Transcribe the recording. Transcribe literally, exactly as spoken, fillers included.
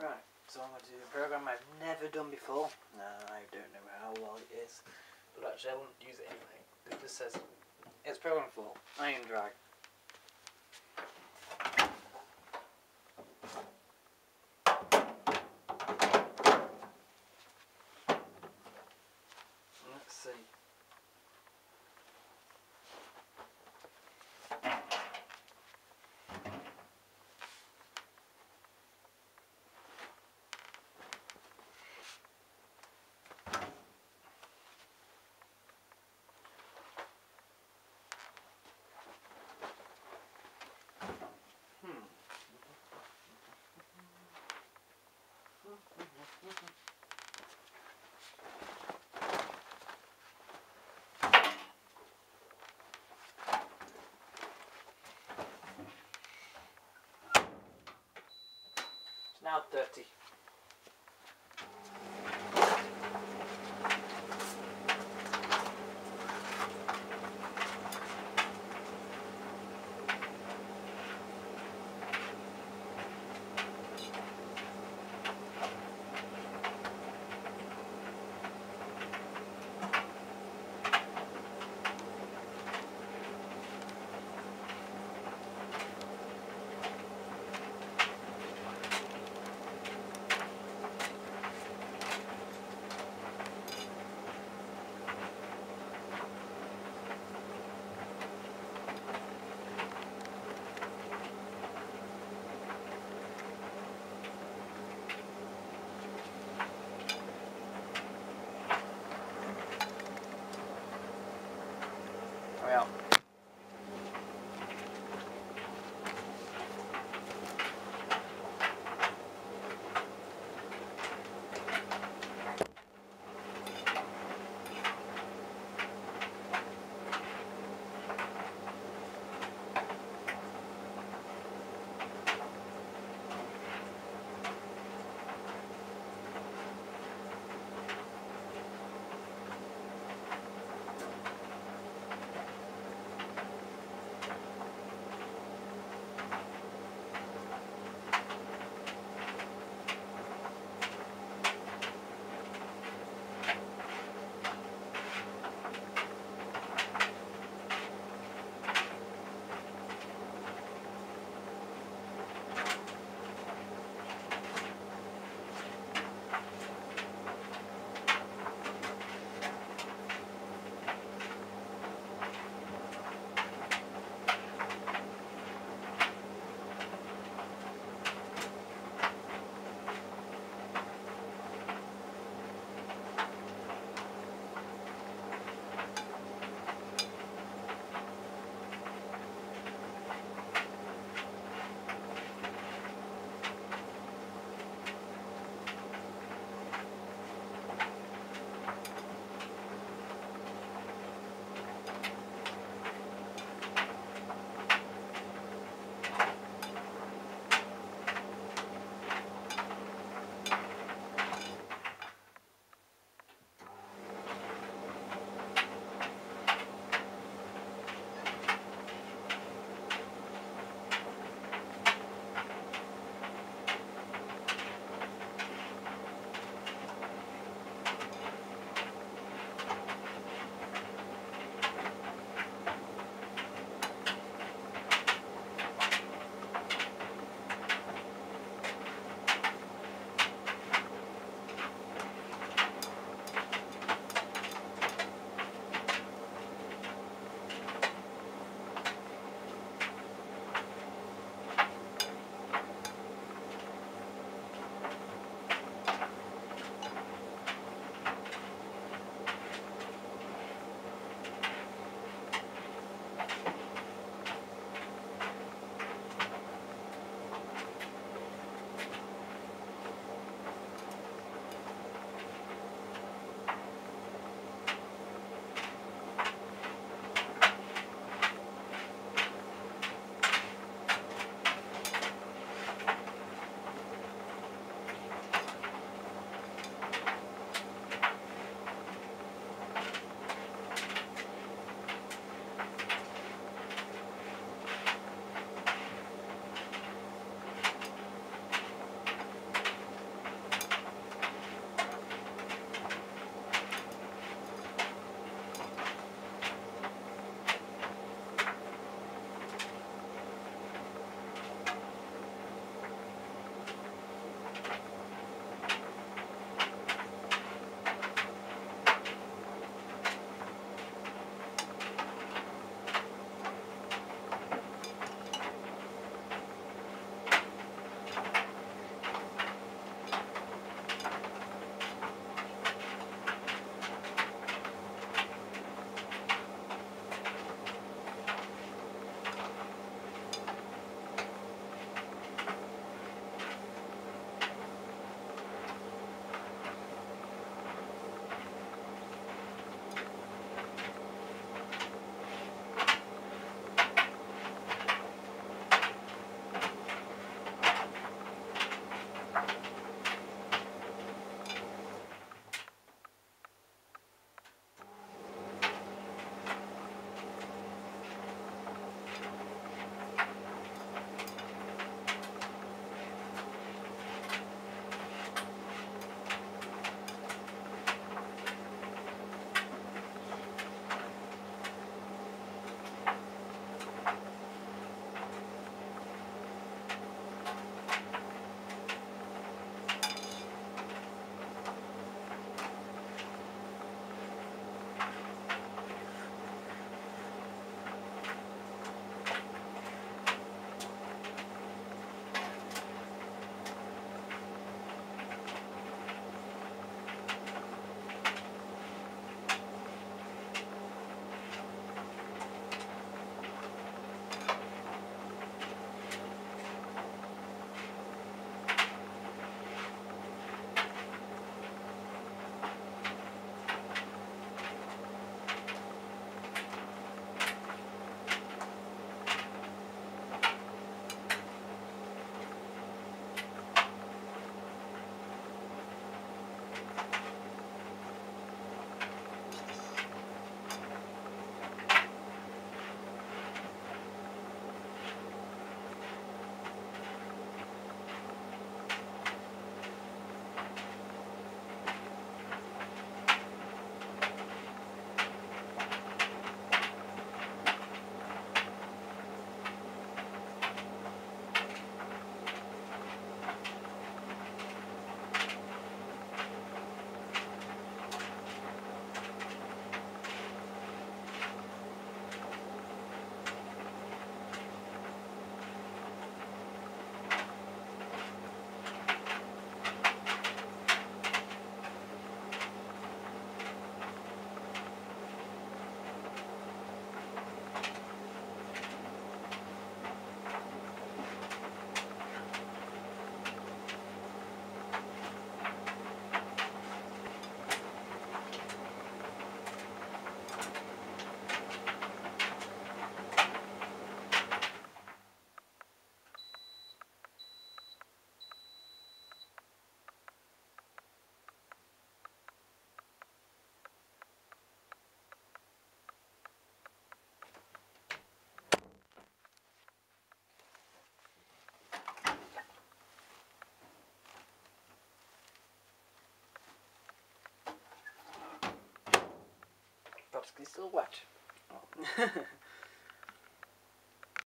Right, so I'm going to do a program I've never done before. No, I don't know how well it is, but actually I won't use it anyway. It just says it's program for iron drag. Let's see. It's now dirty. ask me, so what? Oh.